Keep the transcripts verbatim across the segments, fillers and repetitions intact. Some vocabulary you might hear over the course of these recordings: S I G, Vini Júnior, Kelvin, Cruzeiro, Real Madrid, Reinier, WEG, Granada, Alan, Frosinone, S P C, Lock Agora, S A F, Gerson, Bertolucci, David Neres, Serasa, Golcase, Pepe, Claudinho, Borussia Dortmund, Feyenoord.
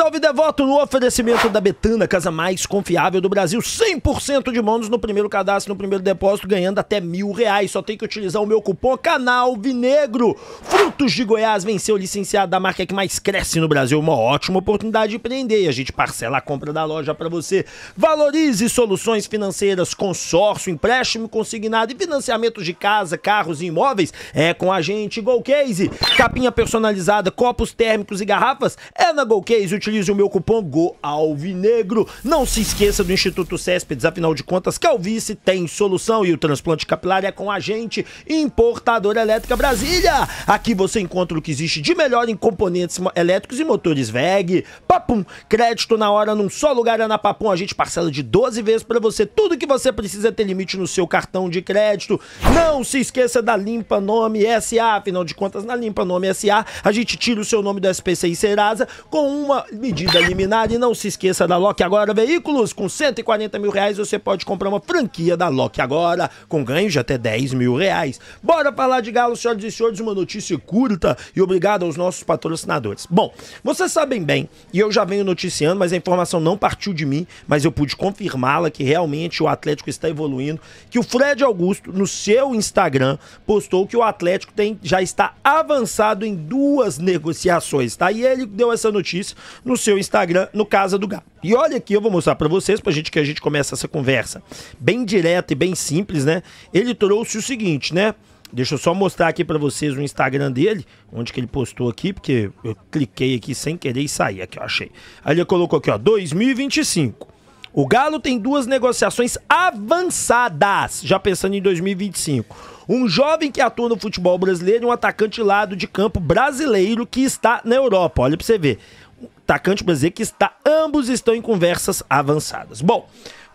salve devoto no oferecimento da Betana, casa mais confiável do Brasil, cem por cento de bônus no primeiro cadastro, no primeiro depósito, ganhando até mil reais, só tem que utilizar o meu cupom Canal Alvinegro. Frutos de Goiás venceu o licenciado da marca que mais cresce no Brasil, uma ótima oportunidade de prender e a gente parcela a compra da loja pra você. Valorize soluções financeiras, consórcio, empréstimo consignado e financiamento de casa, carros e imóveis, é com a gente. Golcase, capinha personalizada, copos térmicos e garrafas, é na Golcase, utilize o meu cupom GOALVINEGRO. Não se esqueça do Instituto Céspedes, afinal de contas, calvície tem solução e o transplante capilar é com a gente. Importadora Elétrica Brasília, aqui você encontra o que existe de melhor em componentes elétricos e motores W E G. Papum, crédito na hora num só lugar, é na Papum, a gente parcela de doze vezes pra você, tudo que você precisa ter limite no seu cartão de crédito. Não se esqueça da Limpa Nome S A, afinal de contas, na Limpa Nome S A a gente tira o seu nome do S P C e Serasa com uma medida liminar. E não se esqueça da Lock Agora Veículos, com cento e quarenta mil reais você pode comprar uma franquia da Lock Agora, com ganhos de até dez mil reais. Bora falar de Galo, senhoras e senhores, uma notícia curta e obrigado aos nossos patrocinadores. Bom, vocês sabem bem, e eu já venho noticiando, mas a informação não partiu de mim, mas eu pude confirmá-la, que realmente o Atlético está evoluindo, que o Fred Augusto, no seu Instagram, postou que o Atlético tem, já está avançado em duas negociações, tá? E ele deu essa notícia no seu Instagram, no Casa do Galo. E olha aqui, eu vou mostrar pra vocês, pra gente que a gente começa essa conversa bem direta e bem simples, né? Ele trouxe o seguinte, né? Deixa eu só mostrar aqui pra vocês o Instagram dele, onde que ele postou aqui, porque eu cliquei aqui sem querer e saí. Aqui, eu achei. Aí ele colocou aqui, ó, dois mil e vinte e cinco. O Galo tem duas negociações avançadas, já pensando em dois mil e vinte e cinco. Um jovem que atua no futebol brasileiro e um atacante lado de campo brasileiro que está na Europa. Olha pra você ver. O atacante brasileiro que está... Ambos estão em conversas avançadas. Bom,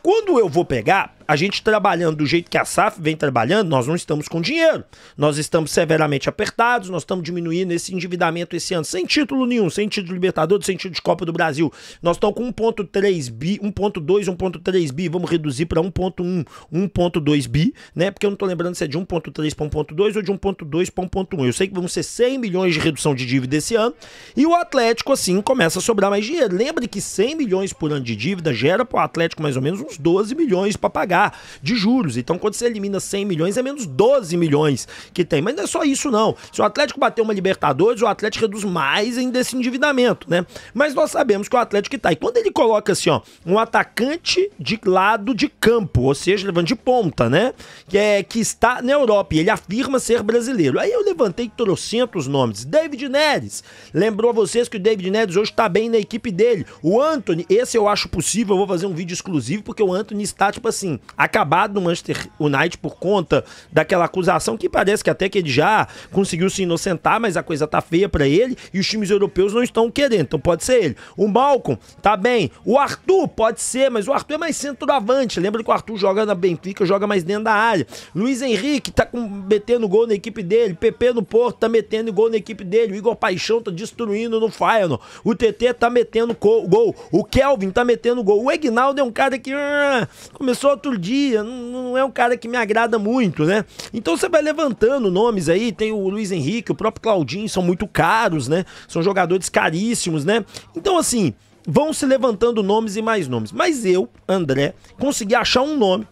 quando eu vou pegar... A gente trabalhando do jeito que a S A F vem trabalhando, nós não estamos com dinheiro. Nós estamos severamente apertados, nós estamos diminuindo esse endividamento esse ano, sem título nenhum, sem título de Libertadores, sem título de Copa do Brasil. Nós estamos com um ponto três bi, um ponto dois, um ponto três bi, vamos reduzir para um ponto um, um ponto dois bi, né? Porque eu não estou lembrando se é de um ponto três para um ponto dois ou de um ponto dois para um ponto um. Eu sei que vão ser cem milhões de redução de dívida esse ano e o Atlético, assim, começa a sobrar mais dinheiro. Lembre que cem milhões por ano de dívida gera para o Atlético mais ou menos uns doze milhões para pagar de juros. Então, quando você elimina cem milhões, é menos doze milhões que tem. Mas não é só isso, não. Se o Atlético bater uma Libertadores, o Atlético reduz mais ainda esse endividamento, né? Mas nós sabemos que o Atlético está. E quando ele coloca assim, ó, um atacante de lado de campo, ou seja, levando de ponta, né? Que, é, que está na Europa e ele afirma ser brasileiro. Aí eu levantei trocentos nomes. David Neres. Lembrou a vocês que o David Neres hoje está bem na equipe dele. O Anthony, esse eu acho possível, eu vou fazer um vídeo exclusivo, porque o Anthony está, tipo assim, acabado no Manchester United por conta daquela acusação que parece que até que ele já conseguiu se inocentar, mas a coisa tá feia pra ele e os times europeus não estão querendo, então pode ser ele. O Malcom tá bem, o Arthur pode ser, mas o Arthur é mais centroavante, lembra que o Arthur joga na Benfica, joga mais dentro da área. Luiz Henrique tá com, metendo gol na equipe dele, Pepe no Porto tá metendo gol na equipe dele, o Igor Paixão tá destruindo no Feyenoord, o T T tá metendo gol, o Kelvin tá metendo gol, o Egnaldo é um cara que uh, começou outro dia, não é um cara que me agrada muito, né? Então você vai levantando nomes aí, tem o Luiz Henrique, o próprio Claudinho, são muito caros, né? São jogadores caríssimos, né? Então assim, vão se levantando nomes e mais nomes. Mas eu, André, consegui achar um nome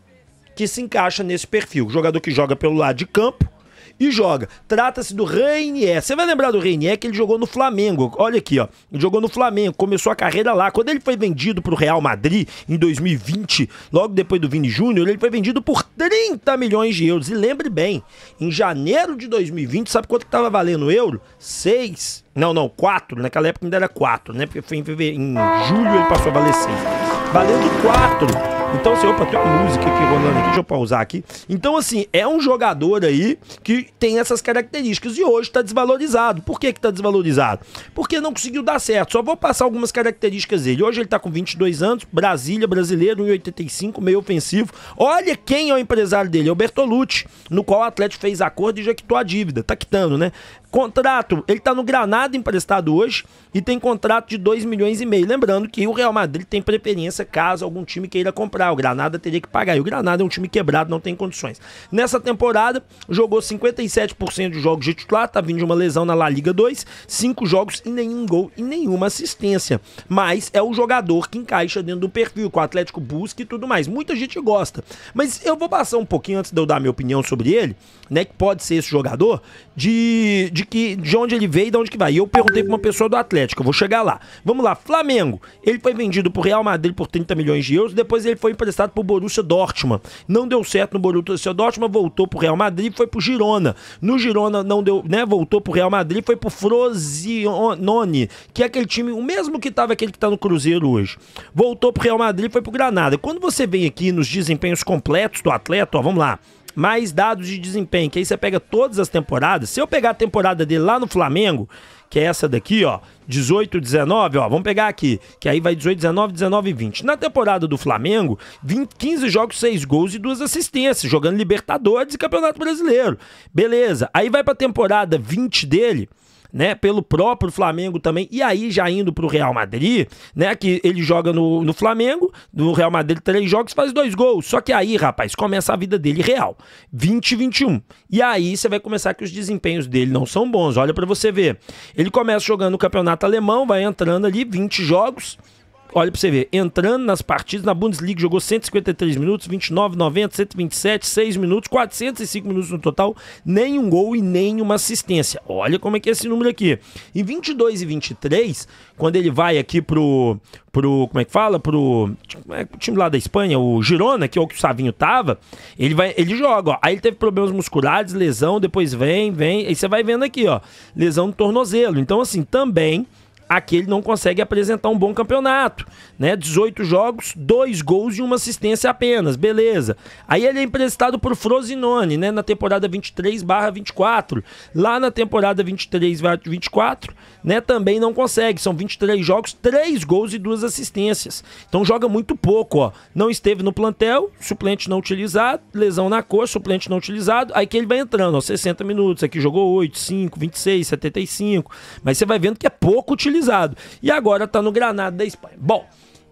que se encaixa nesse perfil. Jogador que joga pelo lado de campo e joga. Trata-se do Reinier. Você vai lembrar do Reinier que ele jogou no Flamengo. Olha aqui, ó. Ele jogou no Flamengo, começou a carreira lá. Quando ele foi vendido pro Real Madrid em dois mil e vinte, logo depois do Vini Júnior, ele foi vendido por trinta milhões de euros. E lembre bem, em janeiro de dois mil e vinte, sabe quanto que tava valendo o euro? seis. Não, não, quatro. Naquela época ainda era quatro, né? Porque foi em, fevereiro, em julho ele passou a valer seis. Valendo quatro. Então, assim, opa, tem uma música aqui rolando aqui, deixa eu pausar aqui. Então, assim, é um jogador aí que tem essas características e hoje tá desvalorizado. Por que que tá desvalorizado? Porque não conseguiu dar certo. Só vou passar algumas características dele. Hoje ele tá com vinte e dois anos, Brasília, brasileiro, um metro e oitenta e cinco, meio ofensivo. Olha quem é o empresário dele, é o Bertolucci, no qual o Atlético fez acordo e já quitou a dívida. Tá quitando, né? Contrato, ele tá no Granada emprestado hoje e tem contrato de dois milhões e meio. Lembrando que o Real Madrid tem preferência caso algum time queira comprar. O Granada teria que pagar. E o Granada é um time quebrado, não tem condições. Nessa temporada, jogou cinquenta e sete por cento dos jogos de titular, tá vindo de uma lesão na La Liga dois, cinco jogos e nenhum gol e nenhuma assistência. Mas é o jogador que encaixa dentro do perfil, que o Atlético busca e tudo mais. Muita gente gosta. Mas eu vou passar um pouquinho antes de eu dar minha opinião sobre ele, né? Que pode ser esse jogador de... de De, que, de onde ele veio e de onde que vai. E eu perguntei pra uma pessoa do Atlético, eu vou chegar lá. Vamos lá, Flamengo. Ele foi vendido pro Real Madrid por trinta milhões de euros, depois ele foi emprestado pro Borussia Dortmund. Não deu certo no Borussia Dortmund, voltou pro Real Madrid, foi pro Girona. No Girona não deu, né, voltou pro Real Madrid, foi pro Frosinone, que é aquele time, o mesmo que tava aquele que tá no Cruzeiro hoje. Voltou pro Real Madrid, foi pro Granada. Quando você vem aqui nos desempenhos completos do atleta, ó, vamos lá. Mais dados de desempenho, que aí você pega todas as temporadas. Se eu pegar a temporada dele lá no Flamengo, que é essa daqui, ó, dezoito, dezenove, ó, vamos pegar aqui, que aí vai dezoito, dezenove, dezenove e vinte. Na temporada do Flamengo, vinte, quinze jogos, seis gols e duas assistências, jogando Libertadores e Campeonato Brasileiro. Beleza, aí vai pra temporada vinte dele, né, pelo próprio Flamengo também, e aí já indo pro Real Madrid, né, que ele joga no, no Flamengo, no Real Madrid três jogos, faz dois gols, só que aí, rapaz, começa a vida dele real, vinte e vinte e um, e aí você vai começar que os desempenhos dele não são bons, olha pra você ver, ele começa jogando no Campeonato Alemão, vai entrando ali, vinte jogos, olha pra você ver, entrando nas partidas, na Bundesliga jogou cento e cinquenta e três minutos, vinte e nove, noventa, cento e vinte e sete, seis minutos, quatrocentos e cinco minutos no total, nenhum gol e nenhuma assistência. Olha como é que é esse número aqui. Em vinte e dois e vinte e três, quando ele vai aqui pro... pro, como é que fala, pro é, time lá da Espanha, o Girona, que é o que o Savinho tava, ele, vai, ele joga, ó, aí ele teve problemas musculares, lesão, depois vem, vem, aí você vai vendo aqui, ó, lesão no tornozelo, então assim, também... Aqui ele não consegue apresentar um bom campeonato, né? dezoito jogos, dois gols e uma assistência apenas, beleza. Aí ele é emprestado por Frosinone, né? Na temporada vinte e três barra vinte e quatro. Lá na temporada vinte e três barra vinte e quatro, né? Também não consegue. São vinte e três jogos, três gols e duas assistências. Então joga muito pouco, ó. Não esteve no plantel, suplente não utilizado, lesão na coxa, suplente não utilizado. Aí que ele vai entrando, ó, sessenta minutos. Aqui jogou oito, cinco, vinte e seis, setenta e cinco. Mas você vai vendo que é pouco utilizado. E agora tá no Granada da Espanha. Bom,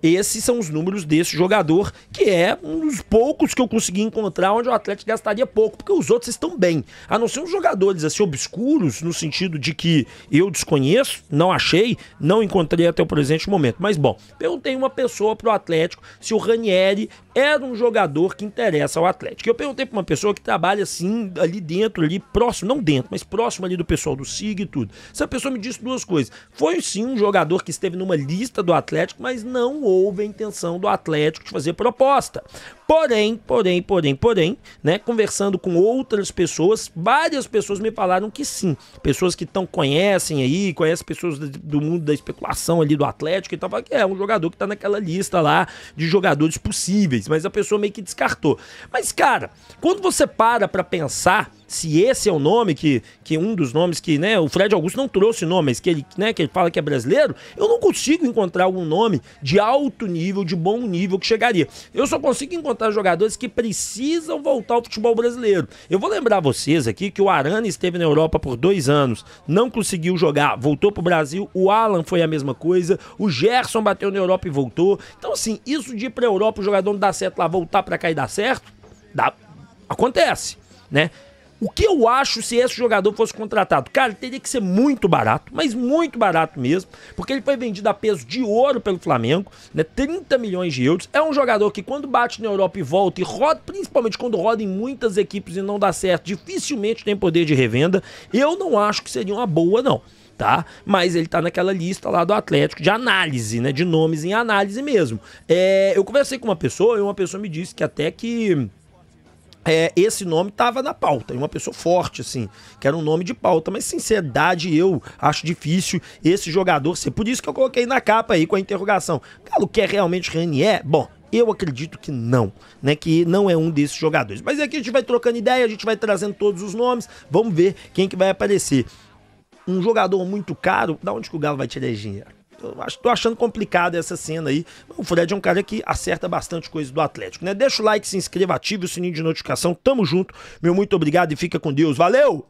esses são os números desse jogador, que é um dos poucos que eu consegui encontrar onde o Atlético gastaria pouco, porque os outros estão bem. A não ser uns jogadores assim obscuros, no sentido de que eu desconheço, não achei, não encontrei até o presente momento. Mas bom, perguntei uma pessoa pro Atlético se o Reinier era um jogador que interessa ao Atlético. Eu perguntei pra uma pessoa que trabalha assim, ali dentro, ali próximo, não dentro, mas próximo ali do pessoal do S I G e tudo. Essa pessoa me disse duas coisas. Foi sim um jogador que esteve numa lista do Atlético, mas não houve a intenção do Atlético de fazer proposta. Porém, porém, porém, porém, né, conversando com outras pessoas, várias pessoas me falaram que sim. Pessoas que tão conhecem aí, conhecem pessoas do mundo da especulação ali do Atlético e tal, que é um jogador que tá naquela lista lá de jogadores possíveis, mas a pessoa meio que descartou. Mas, cara, quando você para pra pensar se esse é o nome que, que um dos nomes que, né, o Fred Augusto não trouxe nome, mas que ele, né, que ele fala que é brasileiro, eu não consigo encontrar algum nome de alto nível, de bom nível que chegaria. Eu só consigo encontrar jogadores que precisam voltar ao futebol brasileiro. Eu vou lembrar vocês aqui que o Arana esteve na Europa por dois anos, não conseguiu jogar, voltou pro Brasil, o Alan foi a mesma coisa, o Gerson bateu na Europa e voltou. Então assim, isso de ir pra Europa, o jogador não dá certo lá, voltar pra cá e dar certo, dá, acontece, né? O que eu acho se esse jogador fosse contratado? Cara, teria que ser muito barato, mas muito barato mesmo, porque ele foi vendido a peso de ouro pelo Flamengo, né? trinta milhões de euros. É um jogador que quando bate na Europa e volta e roda, principalmente quando roda em muitas equipes e não dá certo, dificilmente tem poder de revenda. Eu não acho que seria uma boa, não. Tá? Mas ele tá naquela lista lá do Atlético de análise, né? De nomes em análise mesmo. É, eu conversei com uma pessoa e uma pessoa me disse que até que... É, esse nome tava na pauta, uma pessoa forte assim, que era um nome de pauta, mas sinceridade eu acho difícil esse jogador ser, por isso que eu coloquei na capa aí com a interrogação, Galo quer realmente Reinier? Bom, eu acredito que não, né, que não é um desses jogadores, mas aqui a gente vai trocando ideia, a gente vai trazendo todos os nomes, vamos ver quem que vai aparecer. Um jogador muito caro, da onde que o Galo vai tirar dinheiro? Tô achando complicado essa cena aí. O Fred é um cara que acerta bastante coisa do Atlético, né? Deixa o like, se inscreva, ative o sininho de notificação. Tamo junto, meu muito obrigado e fica com Deus. Valeu!